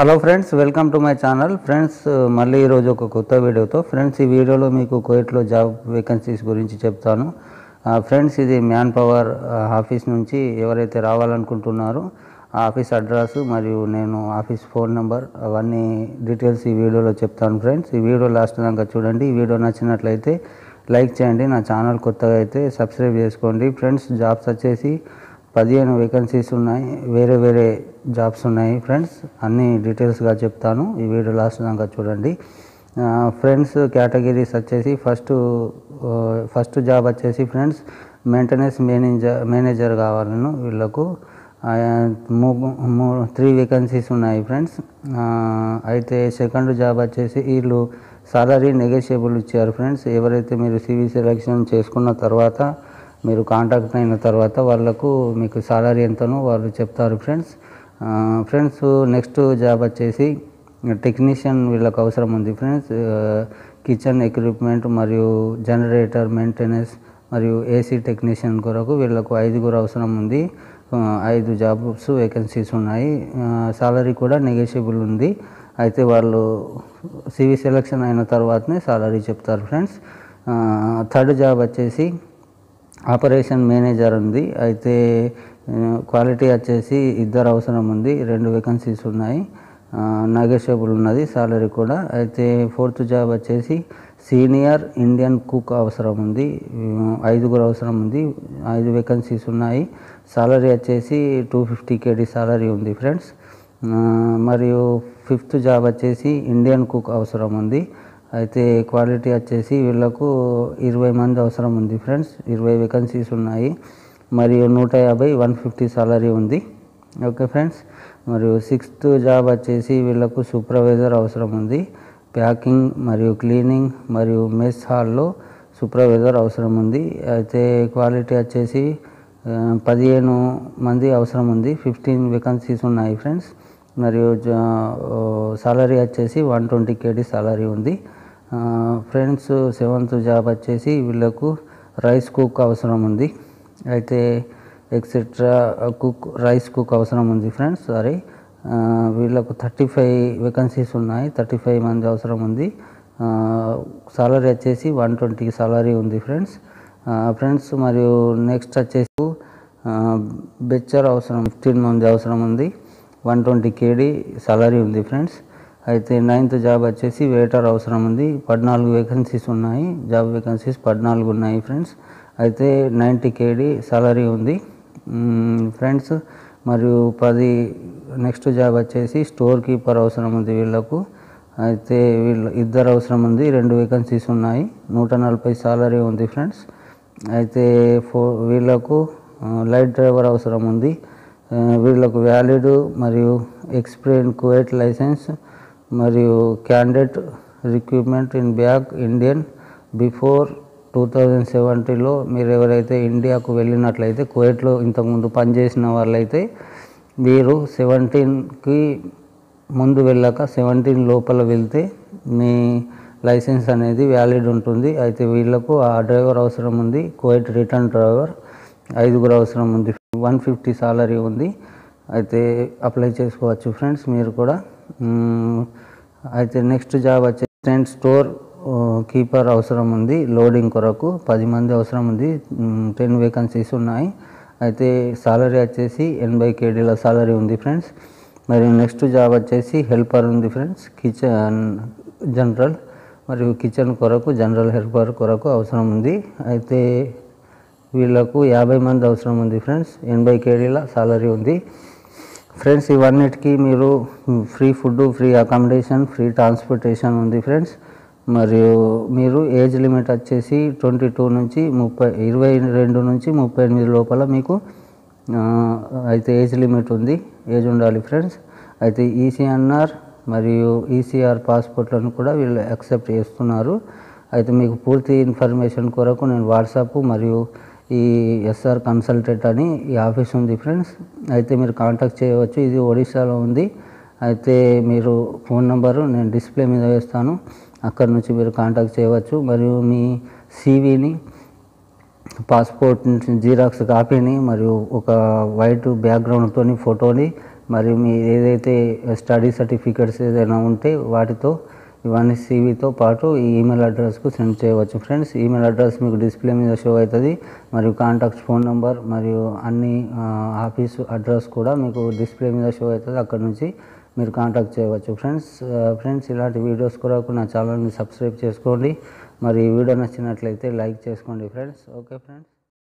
Hello friends, welcome to my channel. Friends, మళ్ళీ ఈరోజు ఒక కొత్త వీడియోతో, ఫ్రెండ్స్ ఈ వీడియోలో మీకు కువైట్లో జాబ్ వేకెన్సీస్ గురించి చెప్తాను. ఫ్రెండ్స్, ఇది మ్యాన్ పవర్ ఆఫీస్ నుంచి ఎవరైతే రావాలనుకుంటున్నారో ఆ ఆఫీస్ అడ్రస్ మరియు నేను ఆఫీస్ ఫోన్ నెంబర్ అవన్నీ డీటెయిల్స్ ఈ వీడియోలో చెప్తాను. ఫ్రెండ్స్, ఈ వీడియో లాస్ట్ దాకా చూడండి. ఈ వీడియో నచ్చినట్లయితే లైక్ చేయండి, నా ఛానల్ కొత్తగా అయితే సబ్స్క్రైబ్ చేసుకోండి. ఫ్రెండ్స్, జాబ్స్ వచ్చేసి 15 వేకెన్సీస్ ఉన్నాయి, వేరే వేరే జాబ్స్ ఉన్నాయి. ఫ్రెండ్స్, అన్ని డీటెయిల్స్గా చెప్తాను, ఈ వీడియో లాస్ట్ దాకా చూడండి. ఫ్రెండ్స్, కేటగిరీస్ వచ్చేసి ఫస్ట్ జాబ్ వచ్చేసి ఫ్రెండ్స్ మెయింటెనెన్స్ మేనేజర్ కావాలను వీళ్ళకు. 3 వేకెన్సీస్ ఉన్నాయి ఫ్రెండ్స్. అయితే సెకండ్ జాబ్ వచ్చేసి వీళ్ళు సాలరీ నెగోషియబుల్ ఇచ్చారు. ఫ్రెండ్స్, ఎవరైతే మీరు సివి సెలెక్షన్ చేసుకున్న తర్వాత, మీరు కాంటాక్ట్ అయిన తర్వాత వాళ్ళకు మీకు సాలరీ ఎంతనో వాళ్ళు చెప్తారు. ఫ్రెండ్స్ నెక్స్ట్ జాబ్ వచ్చేసి టెక్నీషియన్ వీళ్ళకి అవసరం ఉంది. ఫ్రెండ్స్, కిచెన్ ఎక్విప్మెంట్ మరియు జనరేటర్ మెయింటెనెన్స్ మరియు ఏసీ టెక్నీషియన్ కొరకు వీళ్ళకు 5 అవసరం ఉంది. 5 జాబ్స్ వేకెన్సీస్ ఉన్నాయి. సాలరీ కూడా నెగోషియబుల్ ఉంది. అయితే వాళ్ళు సివి సెలెక్షన్ అయిన తర్వాతనే సాలరీ చెప్తారు. ఫ్రెండ్స్, థర్డ్ జాబ్ వచ్చేసి ఆపరేషన్ మేనేజర్ ఉంది. అయితే క్వాలిటీ వచ్చేసి 2 అవసరం ఉంది. 2 వేకెన్సీస్ ఉన్నాయి, నెగోషియబుల్ ఉన్నది సాలరీ కూడా. అయితే ఫోర్త్ జాబ్ వచ్చేసి సీనియర్ ఇండియన్ కుక్ అవసరం ఉంది. 5 అవసరం ఉంది. 5 వేకెన్సీస్ ఉన్నాయి. సాలరీ వచ్చేసి 250 KD సాలరీ ఉంది. ఫ్రెండ్స్, మరియు ఫిఫ్త్ జాబ్ వచ్చేసి ఇండియన్ కుక్ అవసరం ఉంది. అయితే క్వాలిటీ వచ్చేసి వీళ్ళకు 20 మంది అవసరం ఉంది. ఫ్రెండ్స్, 20 వేకెన్సీస్ ఉన్నాయి. మరియు 150 సాలరీ ఉంది. ఓకే ఫ్రెండ్స్, మరియు సిక్స్త్ జాబ్ వచ్చేసి వీళ్ళకు సూపర్వైజర్ అవసరం ఉంది. ప్యాకింగ్ మరియు క్లీనింగ్ మరియు మెస్ హాల్లో సూపర్వైజర్ అవసరం ఉంది. అయితే క్వాలిటీ వచ్చేసి 15 మంది అవసరం ఉంది. 15 వేకెన్సీస్ ఉన్నాయి. ఫ్రెండ్స్, మరియు సాలరీ వచ్చేసి 120 KD సాలరీ ఉంది. ఫ్రెండ్స్, సెవెంత్ జాబ్ వచ్చేసి వీళ్ళకు రైస్ కుక్ అవసరం ఉంది. అయితే ఎక్సెట్రా రైస్ కుక్ అవసరం ఉంది. ఫ్రెండ్స్, వీళ్ళకు 35 వేకెన్సీస్ ఉన్నాయి. 35 మంది అవసరం ఉంది. సాలరీ వచ్చేసి 120 సాలరీ ఉంది. ఫ్రెండ్స్ మరియు నెక్స్ట్ వచ్చేసి బెచ్చర్ అవసరం 15 మంది అవసరం ఉంది. 120 KD సాలరీ ఉంది. ఫ్రెండ్స్, అయితే నైన్త్ జాబ్ వచ్చేసి వెయిటర్ అవసరం ఉంది. 14 వేకెన్సీస్ ఉన్నాయి. జాబ్ వేకెన్సీస్ 14 ఉన్నాయి. ఫ్రెండ్స్, అయితే 90 KD సాలరీ ఉంది. ఫ్రెండ్స్, మరియు నెక్స్ట్ జాబ్ వచ్చేసి స్టోర్ కీపర్ అవసరం ఉంది వీళ్ళకు. అయితే వీళ్ళు 2 అవసరం ఉంది. 2 వేకెన్సీస్ ఉన్నాయి. 140 సాలరీ ఉంది. ఫ్రెండ్స్, అయితే వీళ్ళకు లైట్ డ్రైవర్ అవసరం ఉంది. వీళ్ళకు వ్యాలిడ్ మరియు ఎక్స్పీరియన్స్ కువైట్ లైసెన్స్ మరియు candidate recruitment in back Indian before 2070లో మీరు ఎవరైతే ఇండియాకు వెళ్ళినట్లయితే, కువైట్లో ఇంతకుముందు పనిచేసిన వాళ్ళైతే మీరు 17కి ముందు వెళ్ళక 17 లోపల వెళ్తే మీ లైసెన్స్ అనేది వ్యాలిడ్ ఉంటుంది. అయితే వీళ్ళకు ఆ డ్రైవర్ అవసరం ఉంది. కువైట్ రిటర్న్ డ్రైవర్ 5 అవసరం ఉంది. 150 సాలరీ ఉంది. అయితే అప్లై చేసుకోవచ్చు. ఫ్రెండ్స్, మీరు కూడా. అయితే నెక్స్ట్ జాబ్ వచ్చేసి స్టోర్ కీపర్ అవసరం ఉంది. లోడింగ్ కొరకు 10 మంది అవసరం ఉంది. 10 వేకెన్సీస్ ఉన్నాయి. అయితే సాలరీ వచ్చేసి 80 KDల సాలరీ ఉంది. ఫ్రెండ్స్, మరియు నెక్స్ట్ జాబ్ వచ్చేసి హెల్పర్ ఉంది. ఫ్రెండ్స్, కిచెన్ జనరల్ మరియు కిచెన్ కొరకు జనరల్ హెల్పర్ కొరకు అవసరం ఉంది. అయితే వీళ్ళకు 50 మంది అవసరం ఉంది. ఫ్రెండ్స్, 80 KDల సాలరీ ఉంది. ఫ్రెండ్స్, ఇవన్నిటికీ మీరు free food, free accommodation, free transportation ఉంది. ఫ్రెండ్స్, మరియు మీరు ఏజ్ లిమిట్ వచ్చేసి 22 నుంచి 22 నుంచి 38 లోపల మీకు అయితే ఏజ్ లిమిట్ ఉంది. ఏజ్ ఉండాలి. ఫ్రెండ్స్, అయితే ఈసీఎన్ఆర్ మరియు ఈసీఆర్ పాస్పోర్ట్లను కూడా వీళ్ళు యాక్సెప్ట్ చేస్తున్నారు. అయితే మీకు పూర్తి ఇన్ఫర్మేషన్ కొరకు నేను వాట్సాప్ మరియు ఈ ఎస్ఆర్ కన్సల్టెంట్ అని ఈ ఆఫీస్ ఉంది. ఫ్రెండ్స్, అయితే మీరు కాంటాక్ట్ చేయవచ్చు. ఇది ఒడిశాలో ఉంది. అయితే మీరు ఫోన్ నెంబరు నేను డిస్ప్లే మీద వేస్తాను, అక్కడ నుంచి మీరు కాంటాక్ట్ చేయవచ్చు. మరియు మీ సివిని, పాస్పోర్ట్ నుంచి జిరాక్స్ కాపీని మరియు ఒక వైట్ బ్యాక్గ్రౌండ్తో ఫోటోని मरी एदे स्टडी सर्टिफिकेट्स एदे वाटो इवन सीवी तो पाटू ईमेल अड्रस को सेंड चेयवच्चु फ्रेंड्स। ईमेल अड्रस मीकु डिस्प्ले मीद शो अवुतदी मरियु कांटाक्ट फोन नंबर मरियु अन्नी आफीस अड्रस कूडा मीकु डिस्प्ले मीद शो अवुतदी अक्कड नुंची मीरु कांटाक्ट चेयवच्चु फ्रेंड्स। फ्रेंड्स इलांटि वीडियोस कोरकु ना चानल नि सब्सक्राइब चेसुकोंडी। मरि वीडियो नच्चिनट्लयिते लाइक चेसुकोंडी फ्रेंड्स। Okay friends.